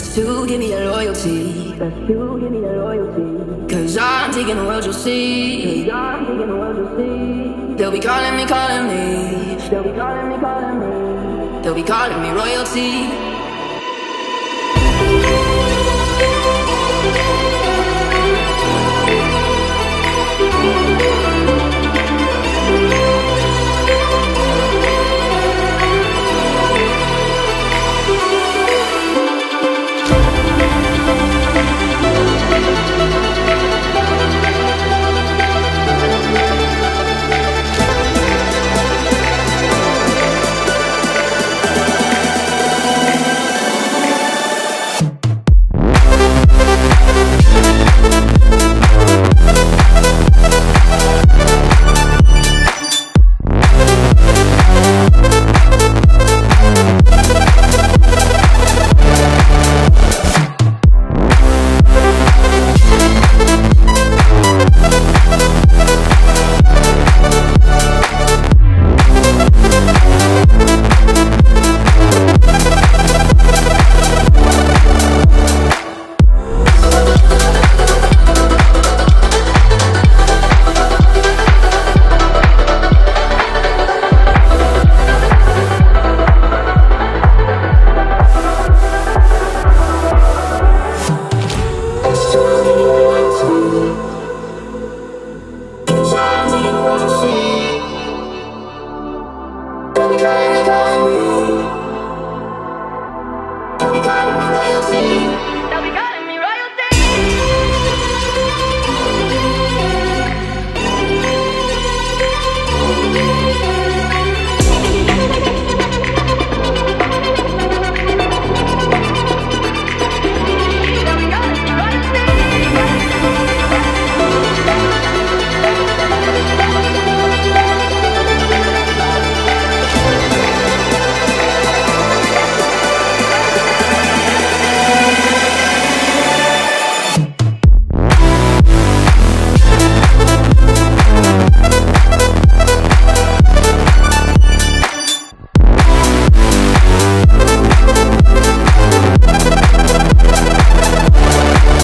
Best to give me your loyalty. Best to give me your loyalty. 'Cause I'm taking the world you'll see. 'Cause I'm taking the world you'll see. They'll be calling me, calling me. They'll be calling me, calling me. They'll be calling me royalty.